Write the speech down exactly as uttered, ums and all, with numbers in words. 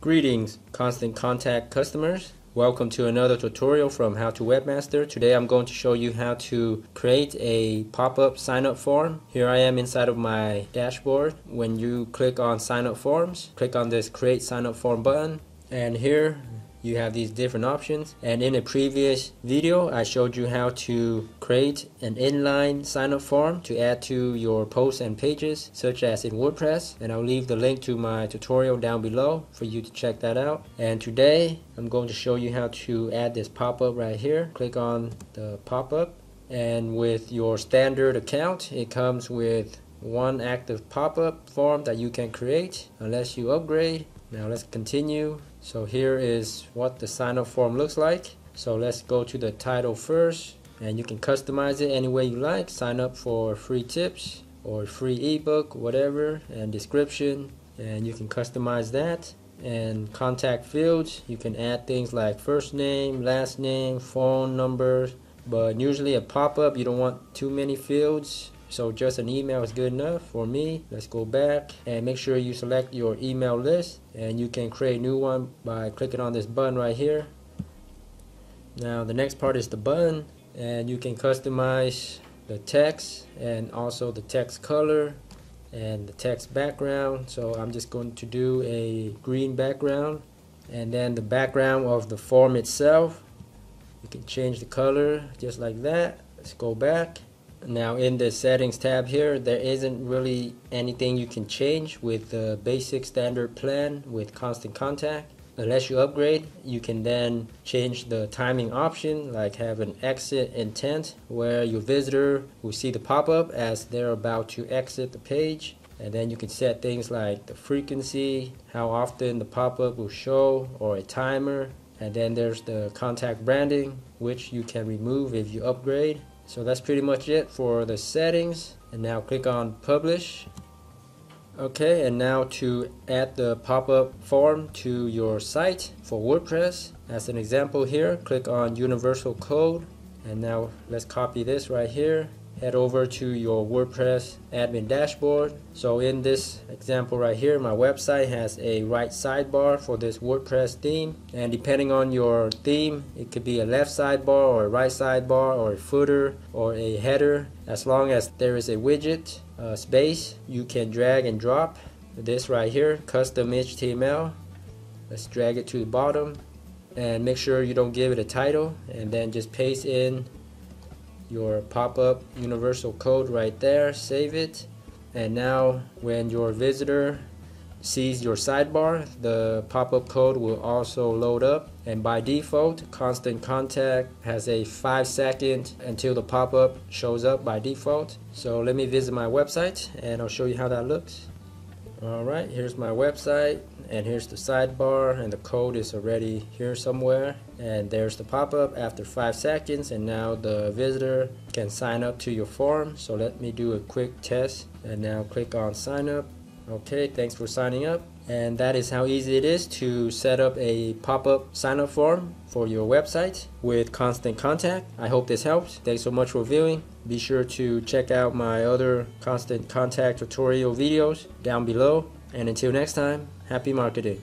Greetings, Constant Contact customers. Welcome to another tutorial from How to Webmaster. Today I'm going to show you how to create a pop-up sign-up form. Here I am inside of my dashboard. When you click on sign-up forms, click on this create sign-up form button, and here you have these different options. And in a previous video, I showed you how to create an inline sign-up form to add to your posts and pages, such as in WordPress. And I'll leave the link to my tutorial down below for you to check that out. And today, I'm going to show you how to add this pop-up right here. Click on the pop-up. And with your standard account, it comes with one active pop-up form that you can create unless you upgrade. Now let's continue. So here is what the sign-up form looks like. So let's go to the title first, and you can customize it any way you like. Sign up for free tips or free ebook, whatever, and description, and you can customize that. And contact fields, you can add things like first name, last name, phone number, but usually a pop-up you don't want too many fields. So just an email is good enough for me. Let's go back and make sure you select your email list, and you can create a new one by clicking on this button right here. Now the next part is the button, and you can customize the text and also the text color and the text background. So I'm just going to do a green background, and then the background of the form itself. You can change the color just like that. Let's go back. Now in the settings tab here, there isn't really anything you can change with the basic standard plan with Constant Contact. Unless you upgrade, you can then change the timing option, like have an exit intent where your visitor will see the pop-up as they're about to exit the page. And then you can set things like the frequency, how often the pop-up will show, or a timer. And then there's the contact branding, which you can remove if you upgrade. So that's pretty much it for the settings. And now click on publish. Okay, and now to add the pop-up form to your site for WordPress. As an example here, click on universal code. And now let's copy this right here. Head over to your WordPress admin dashboard. So in this example right here, my website has a right sidebar for this WordPress theme. And depending on your theme, it could be a left sidebar or a right sidebar or a footer or a header. As long as there is a widget uh, space, you can drag and drop this right here, custom H T M L. Let's drag it to the bottom and make sure you don't give it a title, and then just paste in your pop-up universal code right there, save it. And now when your visitor sees your sidebar, the pop-up code will also load up. And by default, Constant Contact has a five second until the pop-up shows up by default. So let me visit my website and I'll show you how that looks. Alright, here's my website, and here's the sidebar, and the code is already here somewhere. And there's the pop-up after five seconds, and now the visitor can sign up to your form. So let me do a quick test, and now click on sign up. Okay, thanks for signing up. And that is how easy it is to set up a pop-up sign-up form for your website with Constant Contact. I hope this helps. Thanks so much for viewing. Be sure to check out my other Constant Contact tutorial videos down below. And until next time, happy marketing.